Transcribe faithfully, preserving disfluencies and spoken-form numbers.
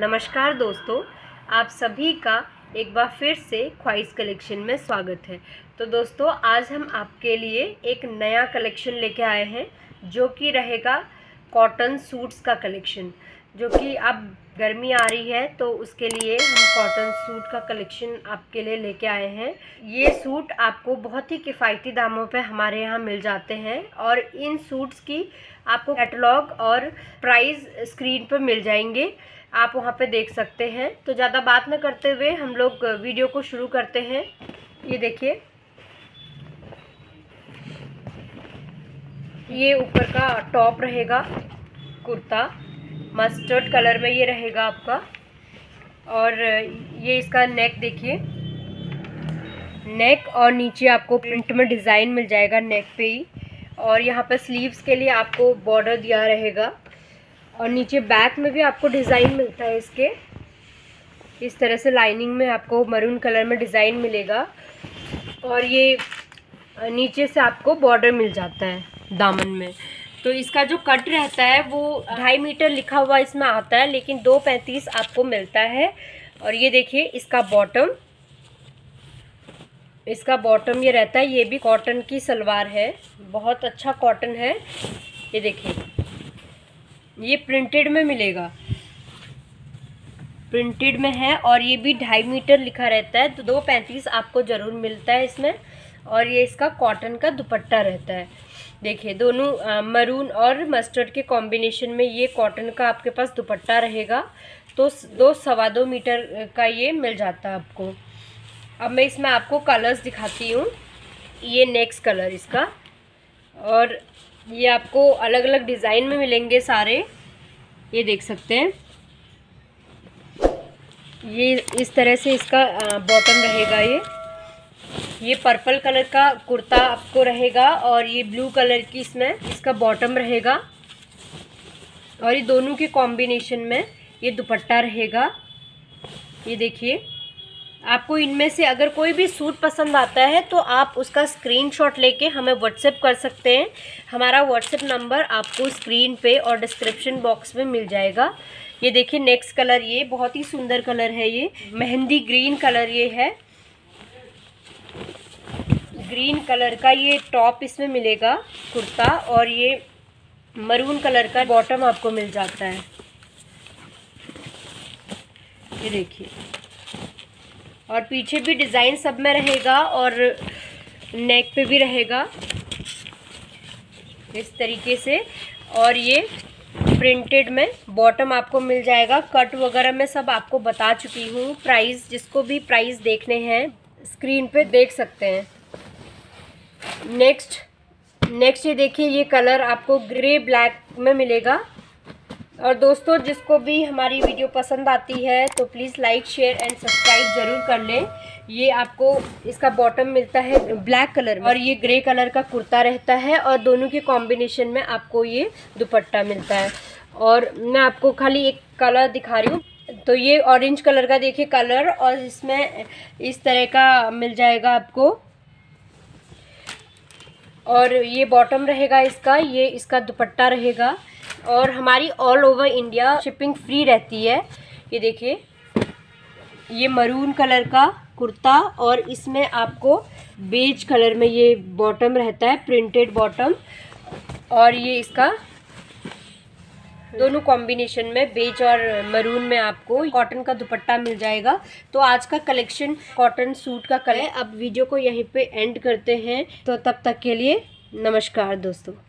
नमस्कार दोस्तों, आप सभी का एक बार फिर से ख्वाइश कलेक्शन में स्वागत है। तो दोस्तों आज हम आपके लिए एक नया कलेक्शन लेके आए हैं जो कि रहेगा कॉटन सूट्स का कलेक्शन। जो कि अब गर्मी आ रही है तो उसके लिए हम कॉटन सूट का कलेक्शन आपके लिए लेके आए हैं। ये सूट आपको बहुत ही किफ़ायती दामों पे हमारे यहाँ मिल जाते हैं और इन सूट्स की आपको कैटलॉग और प्राइस स्क्रीन पर मिल जाएंगे, आप वहाँ पे देख सकते हैं। तो ज़्यादा बात न करते हुए हम लोग वीडियो को शुरू करते हैं। ये देखिए, ये ऊपर का टॉप रहेगा, कुर्ता मस्टर्ड कलर में ये रहेगा आपका। और ये इसका नेक देखिए, नेक और नीचे आपको प्रिंट में डिज़ाइन मिल जाएगा नेक पे ही। और यहाँ पर स्लीव्स के लिए आपको बॉर्डर दिया रहेगा और नीचे बैक में भी आपको डिज़ाइन मिलता है इसके। इस तरह से लाइनिंग में आपको मरून कलर में डिज़ाइन मिलेगा और ये नीचे से आपको बॉर्डर मिल जाता है दामन में। तो इसका जो कट रहता है वो ढाई मीटर लिखा हुआ इसमें आता है, लेकिन दो पैंतीस आपको मिलता है। और ये देखिए इसका बॉटम, इसका बॉटम ये रहता है। ये भी कॉटन की सलवार है, बहुत अच्छा कॉटन है। ये देखिए ये प्रिंटेड में मिलेगा, प्रिंटेड में है और ये भी ढाई मीटर लिखा रहता है, तो दो पैंतीस आपको ज़रूर मिलता है इसमें। और ये इसका कॉटन का दुपट्टा रहता है। देखिए दोनों आ, मरून और मस्टर्ड के कॉम्बिनेशन में ये कॉटन का आपके पास दुपट्टा रहेगा, तो दो सवा दो मीटर का ये मिल जाता है आपको। अब मैं इसमें आपको कलर्स दिखाती हूँ। ये नेक्स्ट कलर इसका, और ये आपको अलग अलग डिज़ाइन में मिलेंगे सारे, ये देख सकते हैं। ये इस तरह से इसका बॉटम रहेगा। ये ये पर्पल कलर का कुर्ता आपको रहेगा और ये ब्लू कलर की इसमें इसका बॉटम रहेगा और ये दोनों के कॉम्बिनेशन में ये दुपट्टा रहेगा। ये देखिए, आपको इनमें से अगर कोई भी सूट पसंद आता है तो आप उसका स्क्रीनशॉट लेके हमें व्हाट्सएप कर सकते हैं। हमारा व्हाट्सएप नंबर आपको स्क्रीन पे और डिस्क्रिप्शन बॉक्स में मिल जाएगा। ये देखिए नेक्स्ट कलर, ये बहुत ही सुंदर कलर है, ये मेहंदी ग्रीन कलर ये है। ग्रीन कलर का ये टॉप इसमें मिलेगा कुर्ता और ये मरून कलर का बॉटम आपको मिल जाता है। ये देखिए, और पीछे भी डिज़ाइन सब में रहेगा और नेक पे भी रहेगा इस तरीके से। और ये प्रिंटेड में बॉटम आपको मिल जाएगा। कट वगैरह मैं सब आपको बता चुकी हूँ। प्राइस, जिसको भी प्राइस देखने हैं स्क्रीन पे देख सकते हैं। नेक्स्ट नेक्स्ट ये देखिए, ये कलर आपको ग्रे ब्लैक में मिलेगा। और दोस्तों जिसको भी हमारी वीडियो पसंद आती है तो please like share and subscribe ज़रूर कर लें। ये आपको इसका बॉटम मिलता है ब्लैक कलर में और ये ग्रे कलर का कुर्ता रहता है और दोनों के कॉम्बिनेशन में आपको ये दुपट्टा मिलता है। और मैं आपको खाली एक कलर दिखा रही हूँ, तो ये ऑरेंज कलर का देखिए कलर, और इसमें इस तरह का मिल जाएगा आपको और ये बॉटम रहेगा इसका, ये इसका दुपट्टा रहेगा। और हमारी all over India shipping free रहती है। ये देखिए ये मरून कलर का कुर्ता और इसमें आपको बेज कलर में ये बॉटम रहता है, प्रिंटेड बॉटम। और ये इसका दोनों कॉम्बिनेशन में बेज और मरून में आपको कॉटन का दुपट्टा मिल जाएगा। तो आज का कलेक्शन कॉटन सूट का कलर। अब वीडियो को यहीं पे एंड करते हैं, तो तब तक के लिए नमस्कार दोस्तों।